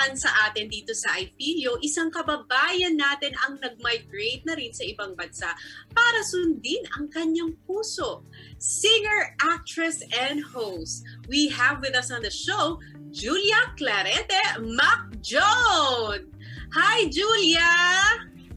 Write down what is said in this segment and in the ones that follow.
kasamahan sa atin dito sa IPELIO, isang kababayan natin ang nag-migrate na rin sa ibang bansa para sundin ang kanyang puso. Singer, actress, and host. We have with us on the show, Julia Clarete Macjod. Hi, Julia!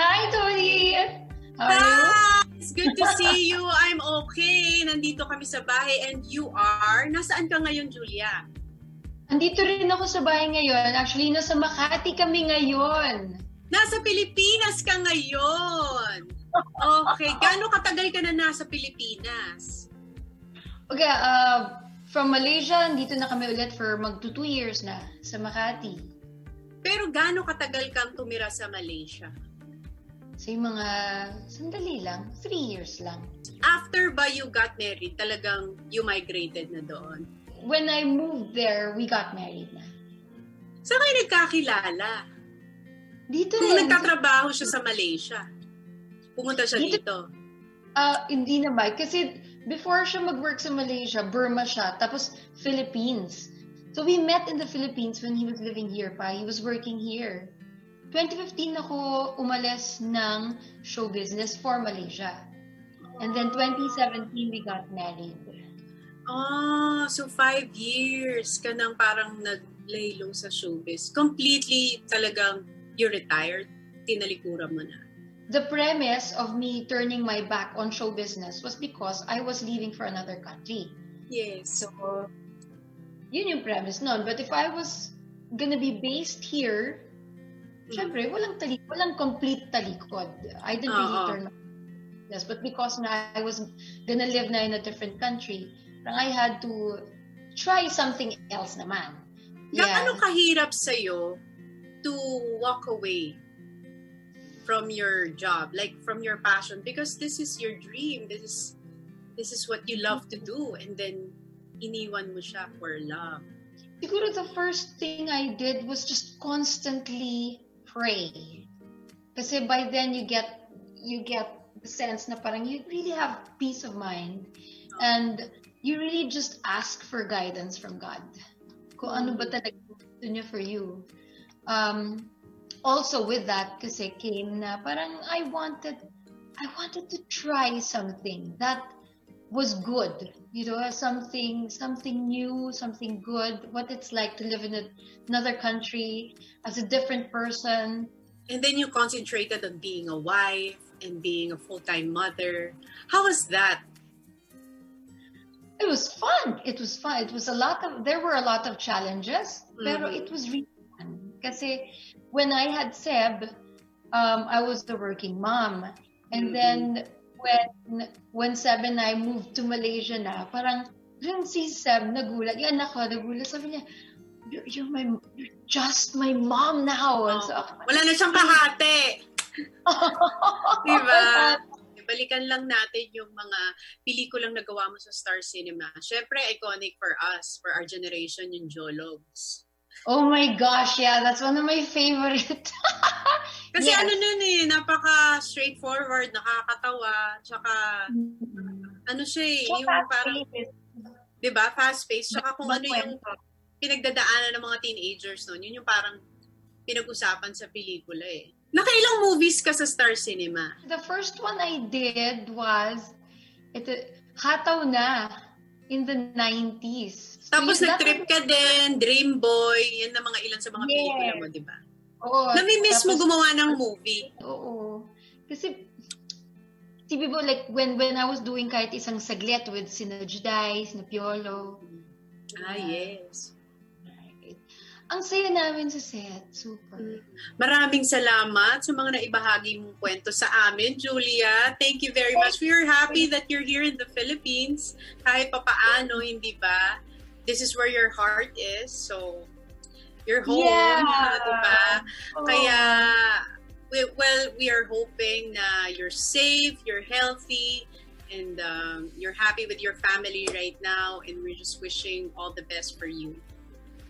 Hi, Tony! How are you? It's good to see you. I'm okay. Nandito kami sa bahay and you are? Nasaan ka ngayon, Julia? Nandito rin ako sa bahay ngayon. Actually, nasa Makati kami ngayon. Nasa Pilipinas ka ngayon. Okay. Gaano katagal ka na nasa Pilipinas? Okay. From Malaysia, nandito na kami ulit for mag-2 years na sa Makati. Pero gaano katagal kang tumira sa Malaysia? So, yung mga sandali lang, 3 years lang. After ba you got married, talagang you migrated na doon? When I moved there, we got married na. Saan kayo nagkakilala? Dito. Kung nagtatrabaho siya sa Malaysia, pumunta siya dito? Hindi naman. Kasi before siya mag-work sa Malaysia, Burma siya, tapos Philippines. So we met in the Philippines when he was living here pa. He was working here. 2015 ako umalis ng show business for Malaysia. And then 2017, we got married. Oh, so 5 years ka nang parang nag-lay low sa showbiz. Completely talagang you retired, tinalikuran mo na. The premise of me turning my back on show business was because I was leaving for another country. Yes. So, yun yung premise nun. But if I was gonna be based here, siyempre, walang complete talikod. I didn't really turn my business. But because na I was gonna live na in a different country, I had to try something else naman. Yeah. Gaano kahirap sa'yo to walk away from your job, like from your passion? Because this is your dream. This is what you love to do. And then, iniwan mo siya for love. Siguro the first thing I did was just constantly pray. Kasi by then you get the sense na parang you really have peace of mind and you really just ask for guidance from God. Kung ano ba talaga gusto niya for you. Also with that kasi came na parang I wanted to try something that was good, you know, something new, something good, what it's like to live in another country as a different person. And then you concentrated on being a wife and being a full-time mother. How was that? It was fun. It was fun. There were a lot of challenges, pero it was really fun. Kasi when I had Seb, I was the working mom. And then when Seb and I moved to Malaysia na, parang rin si Seb nagulat. Yung anak ko nagulat. Sabi niya, you're just my mom now. Oh. So, wala na siyang kahate. Diba? Balikan lang natin yung mga pelikulang nagawa mo sa Star Cinema. Siyempre, iconic for us, for our generation, yung Jologs. Oh my gosh, yeah. That's one of my favorite. Kasi yes. Ano nun eh, napaka-straightforward, nakakatawa, tsaka, ano siya eh, so yung parang, diba, fast-paced, tsaka kung ano yung pinagdadaanan ng mga teenagers nun, yun yung parang pinag-usapan sa pelikula eh. Nakailang movies ka sa Star Cinema? The first one I did was, hataw na, in the 90s. Tapos so, nag-trip ka din, Dream Boy, yun na mga ilan sa mga pelikula mo, diba? Oo. Nami-miss mo gumawa ng movie? Oo. Kasi, tibi mo, like, when I was doing kahit isang saglit with sina Juday, sina Piolo. Ah, yes. Right. Ang saya namin sa set. Super. Maraming salamat sa mga naibahagi mong kwento sa amin, Julia. Thank you very much. We are happy that you're here in the Philippines. Kahit papaano, hindi ba? This is where your heart is, so your home, yeah. Diba? Oh. Kaya, we are hoping na you're safe, you're healthy, and you're happy with your family right now, and we're just wishing all the best for you.